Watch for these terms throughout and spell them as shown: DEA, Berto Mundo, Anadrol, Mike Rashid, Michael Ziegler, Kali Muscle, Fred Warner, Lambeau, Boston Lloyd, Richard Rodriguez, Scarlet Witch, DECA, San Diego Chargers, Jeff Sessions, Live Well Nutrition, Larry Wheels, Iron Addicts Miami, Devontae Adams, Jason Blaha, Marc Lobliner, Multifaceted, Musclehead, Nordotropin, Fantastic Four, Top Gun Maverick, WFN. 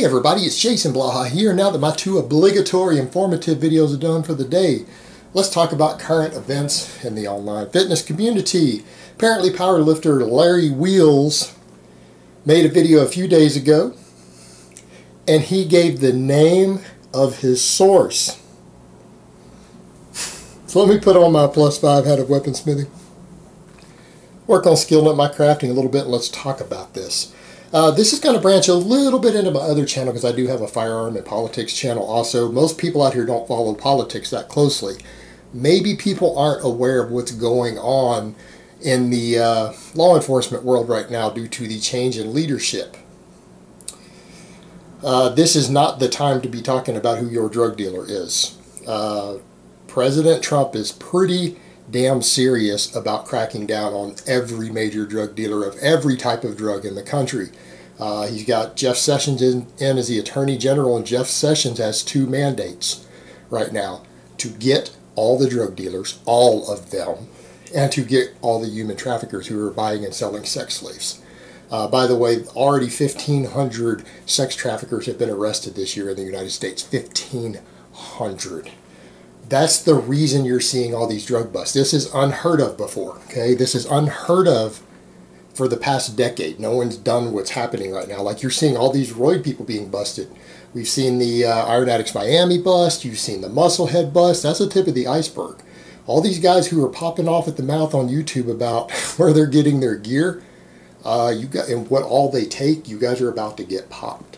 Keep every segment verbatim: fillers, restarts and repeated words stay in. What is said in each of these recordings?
Hey everybody, it's Jason Blaha here. Now that my two obligatory informative videos are done for the day, let's talk about current events in the online fitness community. Apparently powerlifter Larry Wheels made a video a few days ago, and he gave the name of his source. So let me put on my plus five hat of weaponsmithing, work on skilling up my crafting a little bit, and let's talk about this. Uh, this is going to branch a little bit into my other channel because I do have a firearm and politics channel also. Most people out here don't follow politics that closely. Maybe people aren't aware of what's going on in the uh, law enforcement world right now due to the change in leadership. Uh, this is not the time to be talking about who your drug dealer is. Uh, President Trump is pretty damn serious about cracking down on every major drug dealer of every type of drug in the country. Uh, he's got Jeff Sessions in, in as the Attorney General, and Jeff Sessions has two mandates right now: to get all the drug dealers, all of them, and to get all the human traffickers who are buying and selling sex slaves. Uh, by the way, already fifteen hundred sex traffickers have been arrested this year in the United States. fifteen hundred. That's the reason you're seeing all these drug busts. This is unheard of before, okay? This is unheard of for the past decade. No one's done what's happening right now. Like, you're seeing all these roid people being busted. We've seen the uh, Iron Addicts Miami bust. You've seen the Musclehead bust. That's the tip of the iceberg. All these guys who are popping off at the mouth on YouTube about where they're getting their gear uh, you got, and what all they take, you guys are about to get popped.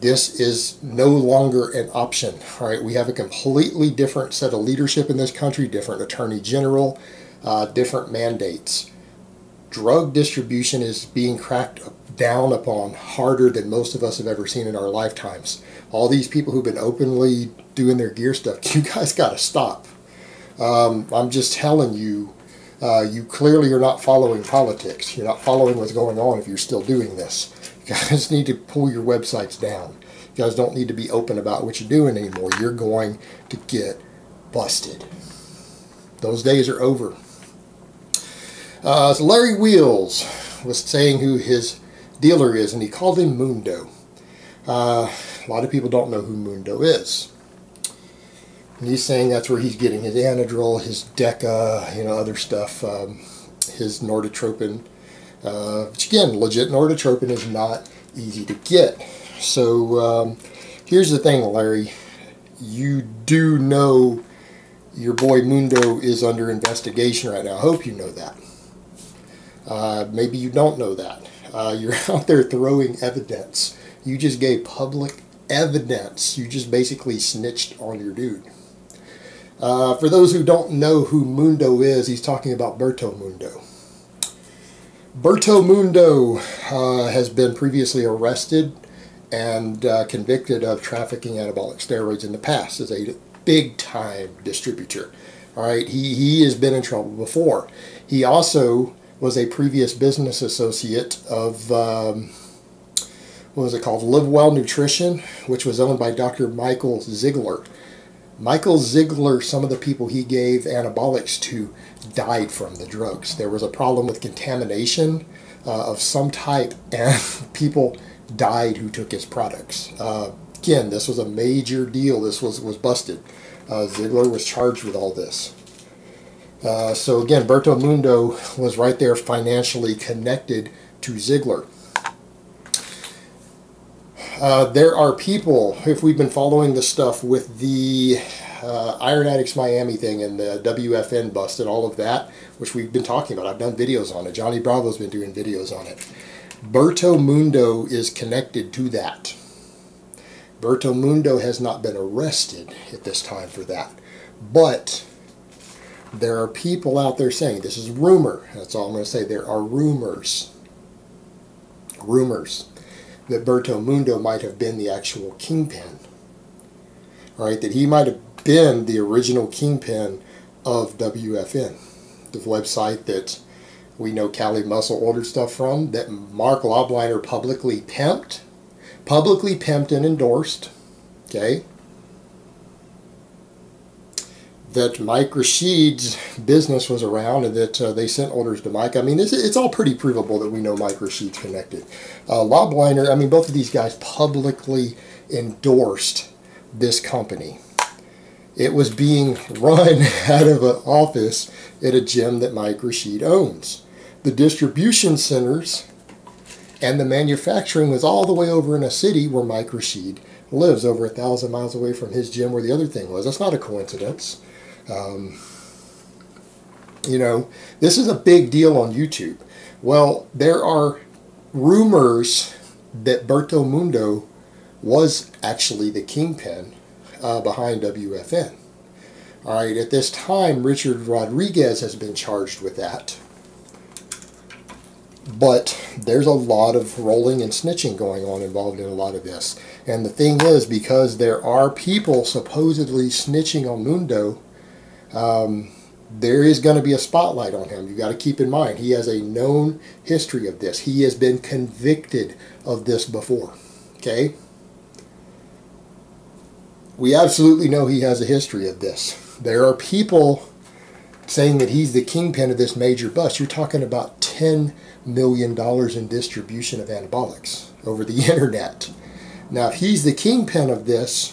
This is no longer an option, all right? We have a completely different set of leadership in this country, different attorney general, uh, different mandates. Drug distribution is being cracked down upon harder than most of us have ever seen in our lifetimes. All these people who've been openly doing their gear stuff, you guys got to stop. Um, I'm just telling you, uh, you clearly are not following politics. You're not following what's going on if you're still doing this. You guys need to pull your websites down. You guys don't need to be open about what you're doing anymore. You're going to get busted. Those days are over. Uh, so Larry Wheels was saying who his dealer is, and he called him Mundo. Uh, a lot of people don't know who Mundo is. And he's saying that's where he's getting his Anadrol, his DECA, you know, other stuff, um, his Nordotropin. Uh, which again, legit Nordotropin is not easy to get. So um, here's the thing, Larry. You do know your boy Mundo is under investigation right now. I hope you know that. Uh, maybe you don't know that. Uh, you're out there throwing evidence. You just gave public evidence. You just basically snitched on your dude. Uh, for those who don't know who Mundo is, he's talking about Berto Mundo. Berto Mundo uh, has been previously arrested and uh, convicted of trafficking anabolic steroids in the past as a big-time distributor. All right, he, he has been in trouble before. He also was a previous business associate of, um, what was it called, Live Well Nutrition, which was owned by Doctor Michael Ziegler. Michael Ziegler, some of the people he gave anabolics to died from the drugs. There was a problem with contamination uh, of some type, and people died who took his products. Uh, again, this was a major deal. This was, was busted. Uh, Ziegler was charged with all this. Uh, so again, Berto Mundo was right there financially connected to Ziegler. Uh, there are people, if we've been following the stuff with the uh, Iron Addicts Miami thing and the W F N bust and all of that, which we've been talking about. I've done videos on it. Johnny Bravo's been doing videos on it. Berto Mundo is connected to that. Berto Mundo has not been arrested at this time for that. But there are people out there saying, this is rumor. That's all I'm going to say. There are rumors. Rumors. That Berto Mundo might have been the actual kingpin, right? That he might have been the original kingpin of W F N, the website that we know Kali Muscle ordered stuff from, that Marc Lobliner publicly pimped, publicly pimped and endorsed, okay? that Mike Rashid's business was around and that uh, they sent orders to Mike. I mean, it's, it's all pretty provable that we know Mike Rashid's connected. Uh, Lobliner, I mean, both of these guys publicly endorsed this company. It was being run out of an office at a gym that Mike Rashid owns. The distribution centers and the manufacturing was all the way over in a city where Mike Rashid lives, over a thousand miles away from his gym where the other thing was. That's not a coincidence. Um, you know, this is a big deal on YouTube. Well, there are rumors that Berto Mundo was actually the kingpin Uh, behind W F N. All right, at this time, Richard Rodriguez has been charged with that. But there's a lot of rolling and snitching going on involved in a lot of this. And the thing is, because there are people supposedly snitching on Mundo, um, there is going to be a spotlight on him. You've got to keep in mind, he has a known history of this. He has been convicted of this before. Okay? We absolutely know he has a history of this. There are people saying that he's the kingpin of this major bust. You're talking about ten million dollars in distribution of anabolics over the internet. Now, if he's the kingpin of this,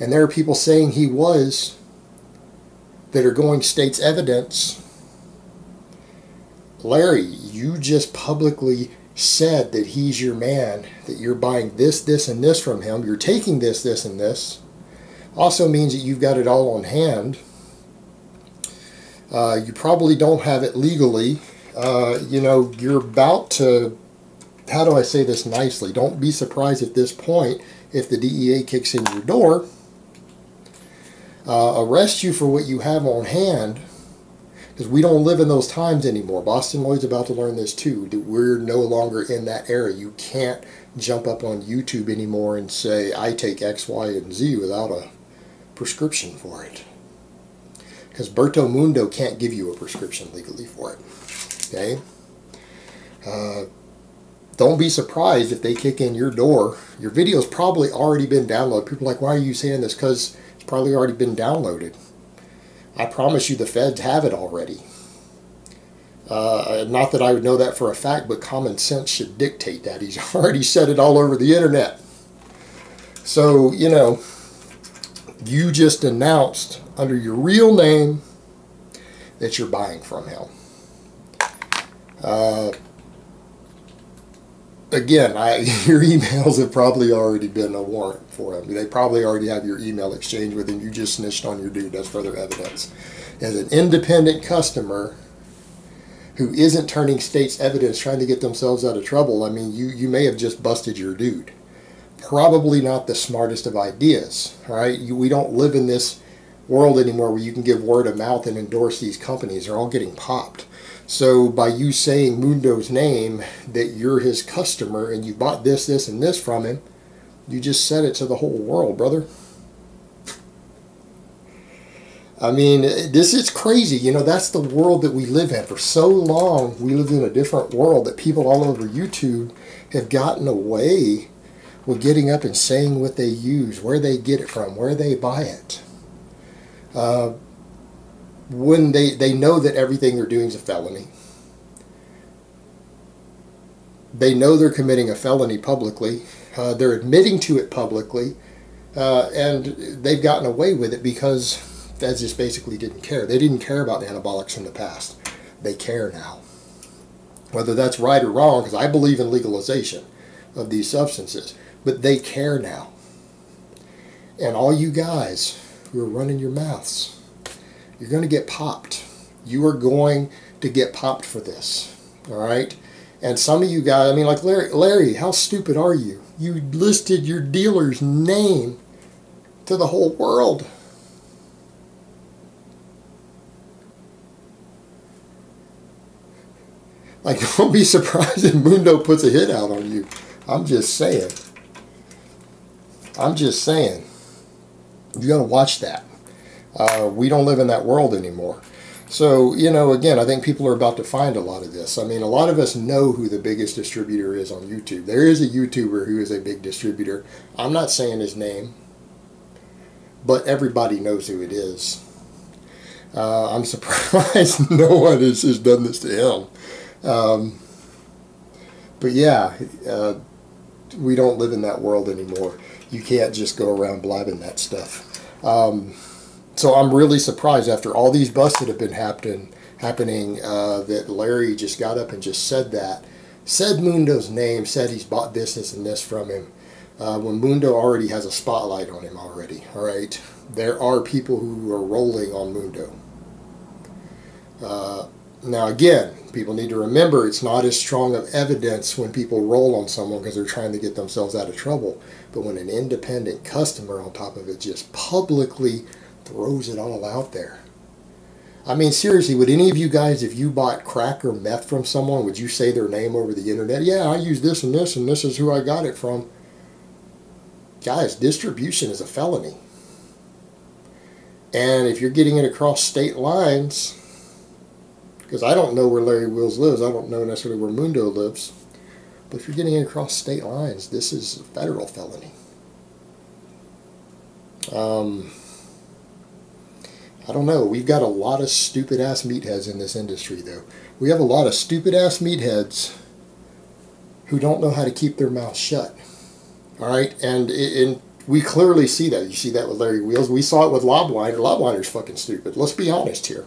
and there are people saying he was, that are going state's evidence, Larry, you just publicly said that he's your man, that you're buying this, this, and this from him, you're taking this, this, and this. Also means that you've got it all on hand. Uh, you probably don't have it legally. Uh, you know, you're about to, how do I say this nicely? Don't be surprised at this point if the D E A kicks in your door, uh, arrest you for what you have on hand, because we don't live in those times anymore. Boston Lloyd's about to learn this too. We're no longer in that era. You can't jump up on YouTube anymore and say, I take X, Y, and Z without a prescription for it, because Berto Mundo can't give you a prescription legally for it. Okay, uh, don't be surprised if they kick in your door. Your video's probably already been downloaded. People are like, why are you saying this? Because it's probably already been downloaded. I promise you the feds have it already. Uh, not that I would know that for a fact, but common sense should dictate that. He's already said it all over the internet. So, you know, you just announced under your real name that you're buying from him. Uh, again, I, your emails have probably already been a warrant for him. They probably already have your email exchange with him. You just snitched on your dude. That's further evidence. As an independent customer who isn't turning state's evidence, trying to get themselves out of trouble, I mean, you, you may have just busted your dude. Probably not the smartest of ideas, all right? You, we don't live in this world anymore where you can give word of mouth and endorse these companies. They're all getting popped. So by you saying Mundo's name, that you're his customer and you bought this, this, and this from him, you just said it to the whole world, brother. I mean, this is crazy. You know, that's the world that we live in. For so long, we lived in a different world that people all over YouTube have gotten away with getting up and saying what they use, where they get it from, where they buy it. Uh, when they, they know that everything they're doing is a felony. They know they're committing a felony publicly. Uh, they're admitting to it publicly. Uh, and they've gotten away with it because feds just basically didn't care. They didn't care about the anabolics in the past. They care now. Whether that's right or wrong, because I believe in legalization of these substances. But they care now. And all you guys who are running your mouths, you're going to get popped. You are going to get popped for this. All right? And some of you guys, I mean, like, Larry, Larry, how stupid are you? You listed your dealer's name to the whole world. Like, don't be surprised if Mundo puts a hit out on you. I'm just saying. I'm just saying. You got to watch that. Uh, we don't live in that world anymore. So, you know, again, I think people are about to find a lot of this. I mean, a lot of us know who the biggest distributor is on YouTube. There is a YouTuber who is a big distributor. I'm not saying his name, but everybody knows who it is. Uh, I'm surprised no one has, has done this to him. Um, but yeah, uh, we don't live in that world anymore. You can't just go around blabbing that stuff. Um, so I'm really surprised after all these busts that have been happen, happening uh, that Larry just got up and just said that. Said Mundo's name, said he's bought this, this, and this from him. Uh, when Mundo already has a spotlight on him already, all right? There are people who are rolling on Mundo. Uh, now, again, people need to remember it's not as strong of evidence when people roll on someone because they're trying to get themselves out of trouble. But when an independent customer on top of it just publicly throws it all out there. I mean, seriously, would any of you guys, if you bought crack or meth from someone, would you say their name over the internet? Yeah, I use this and this, and this is who I got it from. Guys, distribution is a felony. And if you're getting it across state lines, because I don't know where Larry Wheels lives, I don't know necessarily where Mundo lives, but if you're getting it across state lines, this is a federal felony. Um... I don't know. We've got a lot of stupid-ass meatheads in this industry, though. We have a lot of stupid-ass meatheads who don't know how to keep their mouth shut. All right? And, and we clearly see that. You see that with Larry Wheels. We saw it with Lobliner. Lobliner's fucking stupid. Let's be honest here.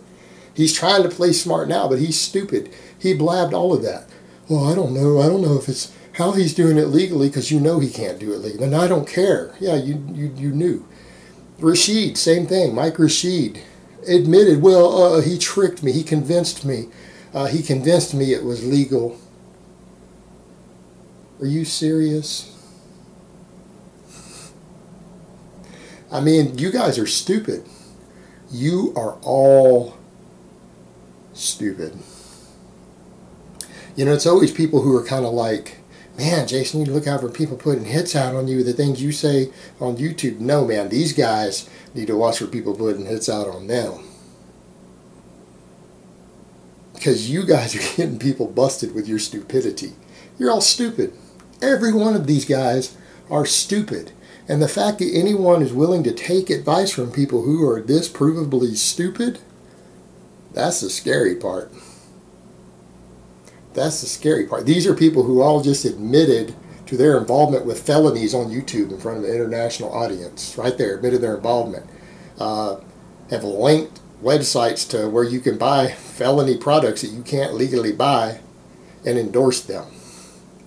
He's trying to play smart now, but he's stupid. He blabbed all of that. Well, I don't know. I don't know if it's how he's doing it legally because you know he can't do it legally. And I don't care. Yeah, you, you, you knew. Rashid, same thing. Mike Rashid admitted, well, uh, he tricked me. He convinced me. Uh, he convinced me it was legal. Are you serious? I mean, you guys are stupid. You are all stupid. You know, it's always people who are kind of like, man, Jason, you look out for people putting hits out on you, the things you say on YouTube. No, man, these guys need to watch for people putting hits out on them. Because you guys are getting people busted with your stupidity. You're all stupid. Every one of these guys are stupid. And the fact that anyone is willing to take advice from people who are this provably stupid, that's the scary part. That's the scary part. These are people who all just admitted to their involvement with felonies on YouTube in front of an international audience. Right there, admitted their involvement. Uh, have linked websites to where you can buy felony products that you can't legally buy and endorse them.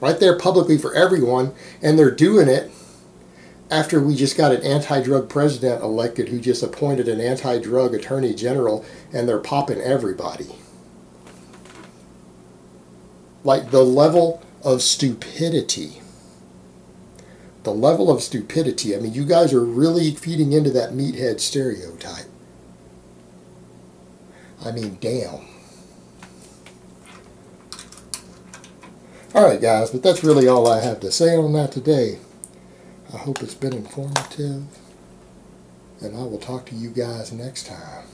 Right there publicly for everyone. And they're doing it after we just got an anti-drug president elected who just appointed an anti-drug attorney general and they're popping everybody. Like the level of stupidity. The level of stupidity. I mean, you guys are really feeding into that meathead stereotype. I mean, damn. Alright, guys, but that's really all I have to say on that today. I hope it's been informative. And I will talk to you guys next time.